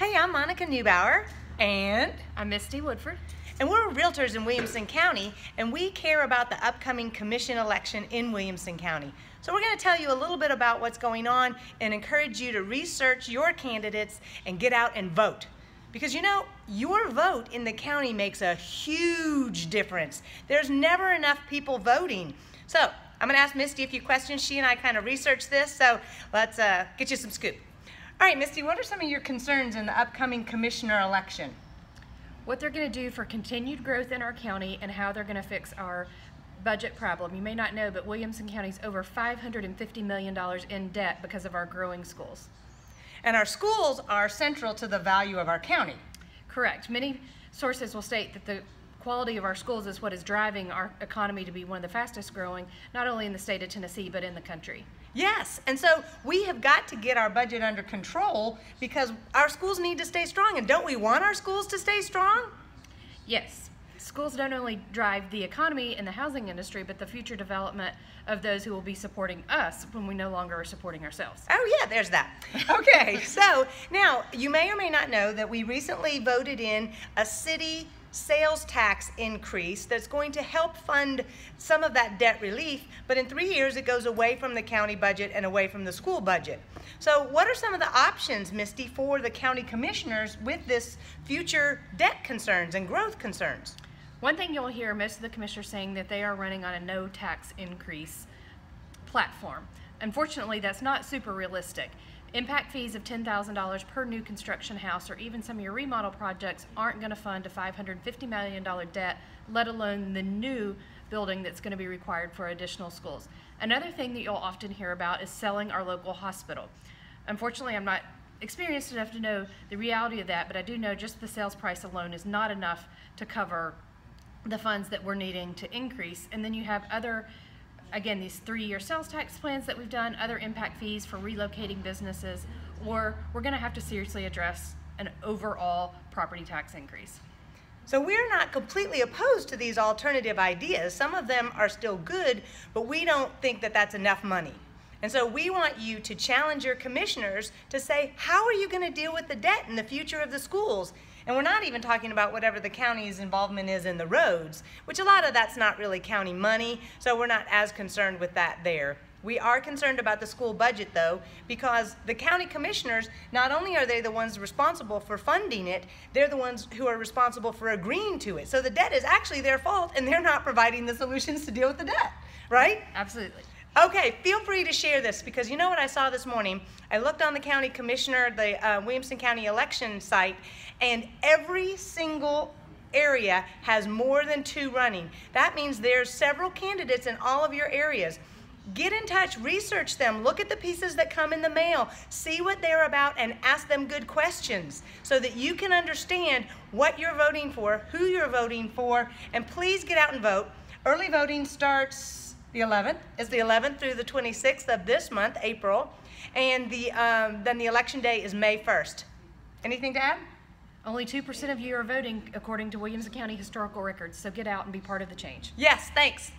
Hey, I'm Monica Neubauer. And I'm Misty Woodford. And we're realtors in Williamson County, and we care about the upcoming commission election in Williamson County. So we're going to tell you a little bit about what's going on and encourage you to research your candidates and get out and vote. Because you know, your vote in the county makes a huge difference. There's never enough people voting. So I'm going to ask Misty a few questions. She and I kind of researched this, so let's get you some scoop. All right, Misty, what are some of your concerns in the upcoming commissioner election? What they're going to do for continued growth in our county and how they're going to fix our budget problem. You may not know, but Williamson County is over $550 million in debt because of our growing schools. And our schools are central to the value of our county. Correct. Many sources will state that the quality of our schools is what is driving our economy to be one of the fastest growing, not only in the state of Tennessee, but in the country. Yes, and so we have got to get our budget under control because our schools need to stay strong, and don't we want our schools to stay strong? Yes. Schools don't only drive the economy and the housing industry, but the future development of those who will be supporting us when we no longer are supporting ourselves. Oh yeah, there's that. Okay, so now you may or may not know that we recently voted in a city sales tax increase that's going to help fund some of that debt relief, but in 3 years it goes away from the county budget and away from the school budget. So what are some of the options, Misty, for the county commissioners with this future debt concerns and growth concerns? One thing you'll hear most of the commissioners saying that they are running on a no tax increase platform. Unfortunately, that's not super realistic. Impact fees of $10,000 per new construction house or even some of your remodel projects aren't going to fund a $550 million debt, let alone the new building that's going to be required for additional schools. Another thing that you'll often hear about is selling our local hospital. Unfortunately, I'm not experienced enough to know the reality of that, but I do know just the sales price alone is not enough to cover the funds that we're needing to increase. And then you have other, again, these 3-year sales tax plans that we've done, other impact fees for relocating businesses, or we're going to have to seriously address an overall property tax increase. So we're not completely opposed to these alternative ideas. Some of them are still good, but we don't think that that's enough money. And so we want you to challenge your commissioners to say, how are you going to deal with the debt and the future of the schools? And we're not even talking about whatever the county's involvement is in the roads, which a lot of that's not really county money, so we're not as concerned with that there. We are concerned about the school budget, though, because the county commissioners, not only are they the ones responsible for funding it, they're the ones who are responsible for agreeing to it. So the debt is actually their fault, and they're not providing the solutions to deal with the debt, right? Absolutely. Okay, feel free to share this, because you know what I saw this morning? I looked on the county commissioner, the Williamson County election site, and every single area has more than 2 running. That means there's several candidates in all of your areas. Get in touch, research them, look at the pieces that come in the mail, see what they're about, and ask them good questions so that you can understand what you're voting for, who you're voting for, and please get out and vote. Early voting starts the 11th. It's the 11th through the 26th of this month, April, and then the election day is May 1st. Anything to add? Only 2% of you are voting according to Williamson County historical records, so get out and be part of the change. Yes, thanks.